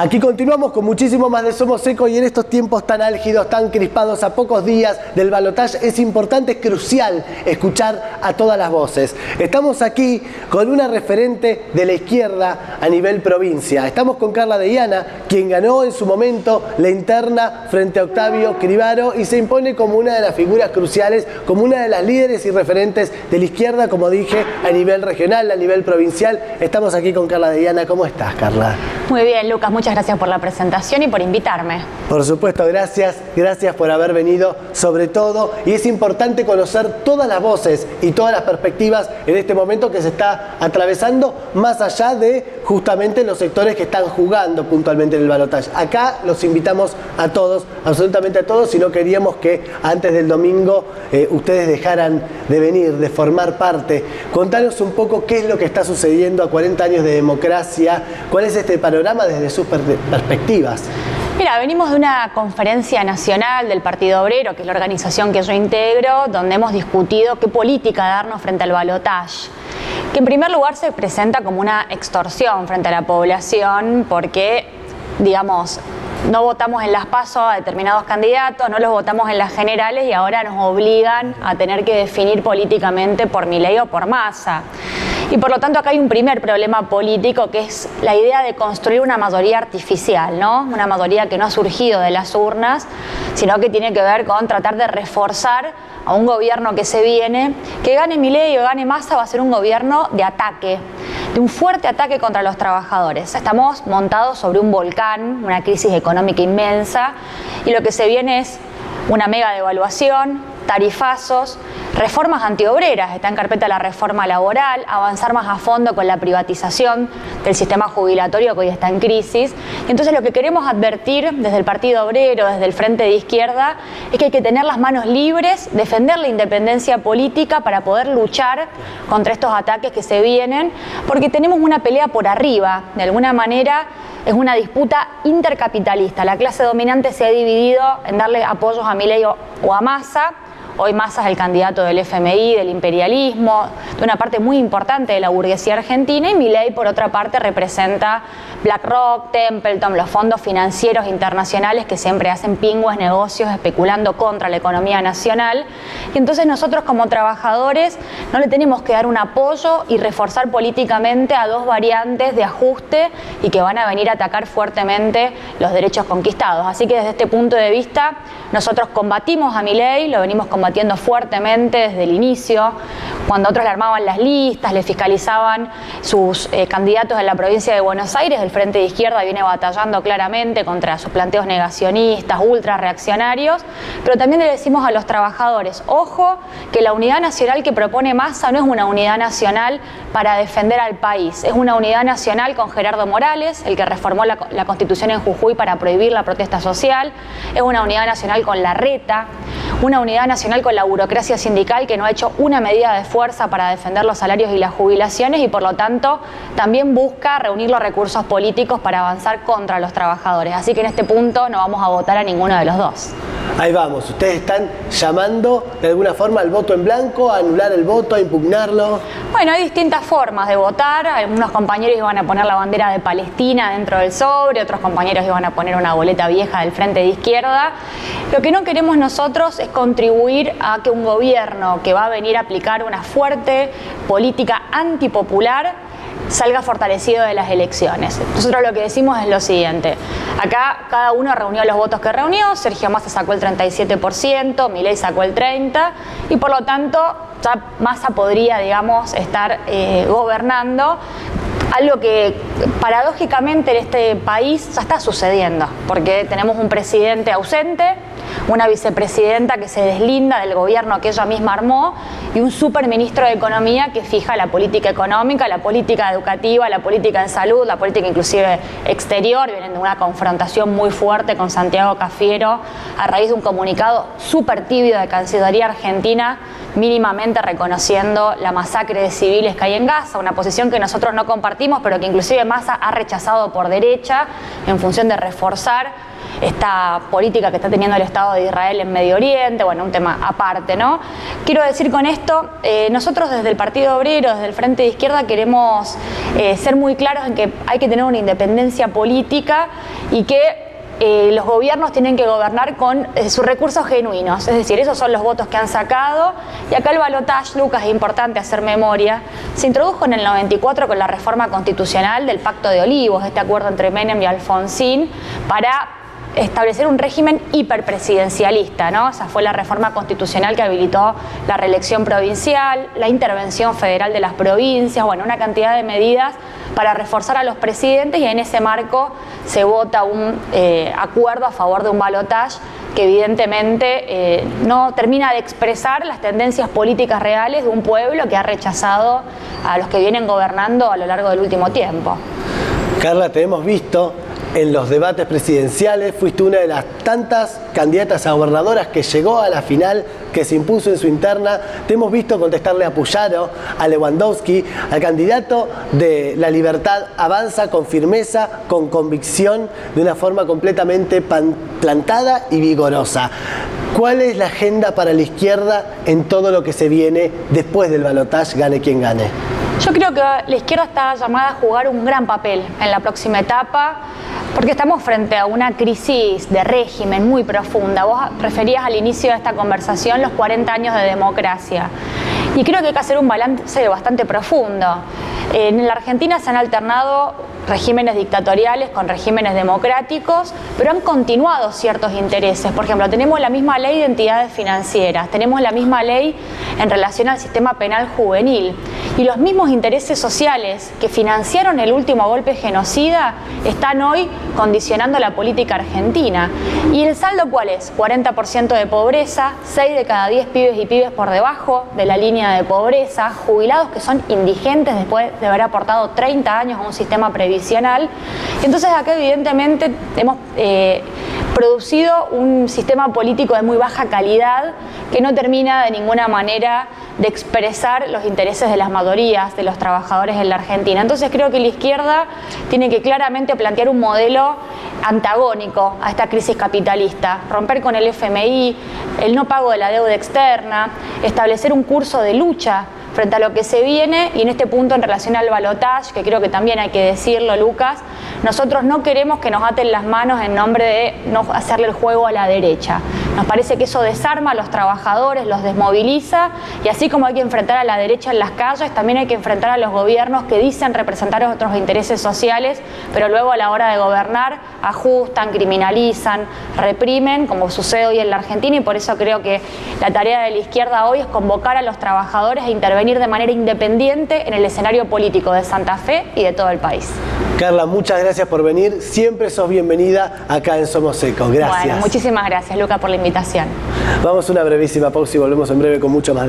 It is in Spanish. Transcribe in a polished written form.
Aquí continuamos con muchísimo más de Somos Eco, y en estos tiempos tan álgidos, tan crispados, a pocos días del balotaje, es importante, es crucial escuchar a todas las voces. Estamos aquí con una referente de la izquierda a nivel provincia. Estamos con Carla Deiana, quien ganó en su momento la interna frente a Octavio Cribaro y se impone como una de las figuras cruciales, como una de las líderes y referentes de la izquierda, como dije, a nivel regional, a nivel provincial. Estamos aquí con Carla Deiana. ¿Cómo estás, Carla? Muy bien, Lucas, muchas gracias por la presentación y por invitarme. Por supuesto, gracias, gracias por haber venido sobre todo, y es importante conocer todas las voces y todas las perspectivas en este momento que se está atravesando, más allá de justamente los sectores que están jugando puntualmente en el balotaje. Acá los invitamos a todos, absolutamente a todos, y no queríamos que antes del domingo ustedes dejaran de venir, de formar parte. Contanos un poco qué es lo que está sucediendo a 40 años de democracia, cuál es este panorama desde sus perspectivas. Mira, venimos de una conferencia nacional del Partido Obrero, que es la organización que yo integro, donde hemos discutido qué política darnos frente al balotaje, que en primer lugar se presenta como una extorsión frente a la población, porque, digamos, no votamos en las PASO a determinados candidatos, no los votamos en las generales, y ahora nos obligan a tener que definir políticamente por Milei o por Massa. Y por lo tanto acá hay un primer problema político, que es la idea de construir una mayoría artificial, ¿no? Una mayoría que no ha surgido de las urnas, sino que tiene que ver con tratar de reforzar a un gobierno que se viene, que gane Milei o gane Massa, va a ser un gobierno de ataque, de un fuerte ataque contra los trabajadores. Estamos montados sobre un volcán, una crisis económica inmensa, y lo que se viene es una mega devaluación, tarifazos, reformas antiobreras, está en carpeta la reforma laboral, avanzar más a fondo con la privatización del sistema jubilatorio que hoy está en crisis. Y entonces lo que queremos advertir desde el Partido Obrero, desde el Frente de Izquierda, es que hay que tener las manos libres, defender la independencia política para poder luchar contra estos ataques que se vienen, porque tenemos una pelea por arriba, de alguna manera. Es una disputa intercapitalista. La clase dominante se ha dividido en darle apoyos a Milei o a Massa. Hoy Massa es el candidato del FMI, del imperialismo, de una parte muy importante de la burguesía argentina, y Milei, por otra parte, representa BlackRock, Templeton, los fondos financieros internacionales que siempre hacen pingües negocios especulando contra la economía nacional. Y entonces nosotros como trabajadores no le tenemos que dar un apoyo y reforzar políticamente a dos variantes de ajuste y que van a venir a atacar fuertemente los derechos conquistados. Así que desde este punto de vista nosotros combatimos a Milei, lo venimos combatiendo fuertemente desde el inicio, cuando otros le armaban las listas, le fiscalizaban sus candidatos en la provincia de Buenos Aires. El Frente de Izquierda viene batallando claramente contra sus planteos negacionistas, ultra reaccionarios, pero también le decimos a los trabajadores, ojo, que la unidad nacional que propone Massa no es una unidad nacional para defender al país, es una unidad nacional con Gerardo Morales, el que reformó la Constitución en Jujuy para prohibir la protesta social, es una unidad nacional con Larreta, una unidad nacional con la burocracia sindical que no ha hecho una medida de fuerza para defender los salarios y las jubilaciones, y por lo tanto también busca reunir los recursos políticos para avanzar contra los trabajadores. Así que en este punto no vamos a votar a ninguno de los dos. Ahí vamos, ustedes están llamando de alguna forma al voto en blanco, a anular el voto, a impugnarlo. Bueno, hay distintas formas de votar. Algunos compañeros iban a poner la bandera de Palestina dentro del sobre, otros compañeros iban a poner una boleta vieja del Frente de Izquierda. Lo que no queremos nosotros es contribuir a que un gobierno que va a venir a aplicar una fuerte política antipopular salga fortalecido de las elecciones. Nosotros lo que decimos es lo siguiente. Acá cada uno reunió los votos que reunió, Sergio Massa sacó el 37%, Milei sacó el 30%, y por lo tanto ya Massa podría, digamos, estar gobernando. Algo que paradójicamente en este país ya está sucediendo, porque tenemos un presidente ausente, una vicepresidenta que se deslinda del gobierno que ella misma armó, y un superministro de Economía que fija la política económica, la política educativa, la política en salud, la política inclusive exterior. Vienen de una confrontación muy fuerte con Santiago Cafiero a raíz de un comunicado súper tibio de Cancillería Argentina mínimamente reconociendo la masacre de civiles que hay en Gaza, una posición que nosotros no compartimos, pero que inclusive Massa ha rechazado por derecha en función de reforzar esta política que está teniendo el Estado de Israel en Medio Oriente, bueno, un tema aparte, ¿no? Quiero decir con esto, nosotros desde el Partido Obrero, desde el Frente de Izquierda, queremos ser muy claros en que hay que tener una independencia política y que los gobiernos tienen que gobernar con sus recursos genuinos, es decir, esos son los votos que han sacado. Y acá el balotaje, Lucas, es importante hacer memoria, se introdujo en el 94 con la reforma constitucional del Pacto de Olivos, este acuerdo entre Menem y Alfonsín, para establecer un régimen hiperpresidencialista, ¿no? Esa fue la reforma constitucional que habilitó la reelección provincial, la intervención federal de las provincias, bueno, una cantidad de medidas para reforzar a los presidentes, y en ese marco se vota un acuerdo a favor de un balotaje que evidentemente no termina de expresar las tendencias políticas reales de un pueblo que ha rechazado a los que vienen gobernando a lo largo del último tiempo. Carla, te hemos visto en los debates presidenciales, fuiste una de las tantas candidatas a gobernadoras que llegó a la final, que se impuso en su interna. Te hemos visto contestarle a Pullaro, a Lewandowski, al candidato de La Libertad Avanza, con firmeza, con convicción, de una forma completamente plantada y vigorosa. ¿Cuál es la agenda para la izquierda en todo lo que se viene después del balotaje, gane quien gane? Yo creo que la izquierda está llamada a jugar un gran papel en la próxima etapa, porque estamos frente a una crisis de régimen muy profunda. Vos referías al inicio de esta conversación los 40 años de democracia. Y creo que hay que hacer un balance bastante profundo. En la Argentina se han alternado regímenes dictatoriales con regímenes democráticos, pero han continuado ciertos intereses. Por ejemplo, tenemos la misma ley de entidades financieras, tenemos la misma ley en relación al sistema penal juvenil. Y los mismos intereses sociales que financiaron el último golpe genocida están hoy condicionando la política argentina. ¿Y el saldo cuál es? 40% de pobreza, 6 de cada 10 pibes y pibes por debajo de la línea de pobreza, jubilados que son indigentes después de haber aportado 30 años a un sistema previsional. Entonces acá evidentemente hemos producido un sistema político de muy baja calidad que no termina de ninguna manera de expresar los intereses de las mayorías, de los trabajadores en la Argentina. Entonces creo que la izquierda tiene que claramente plantear un modelo antagónico a esta crisis capitalista, romper con el FMI, el no pago de la deuda externa, establecer un curso de lucha frente a lo que se viene. Y en este punto, en relación al balotaje, que creo que también hay que decirlo, Lucas, nosotros no queremos que nos aten las manos en nombre de no hacerle el juego a la derecha. Nos parece que eso desarma a los trabajadores, los desmoviliza, y así como hay que enfrentar a la derecha en las calles, también hay que enfrentar a los gobiernos que dicen representar otros intereses sociales, pero luego a la hora de gobernar ajustan, criminalizan, reprimen, como sucede hoy en la Argentina. Y por eso creo que la tarea de la izquierda hoy es convocar a los trabajadores a intervenir de manera independiente en el escenario político de Santa Fe y de todo el país. Carla, muchas gracias por venir. Siempre sos bienvenida acá en Somos Eco. Gracias. Bueno, muchísimas gracias, Luca, por la invitación. Vamos a una brevísima pausa y volvemos en breve con mucho más.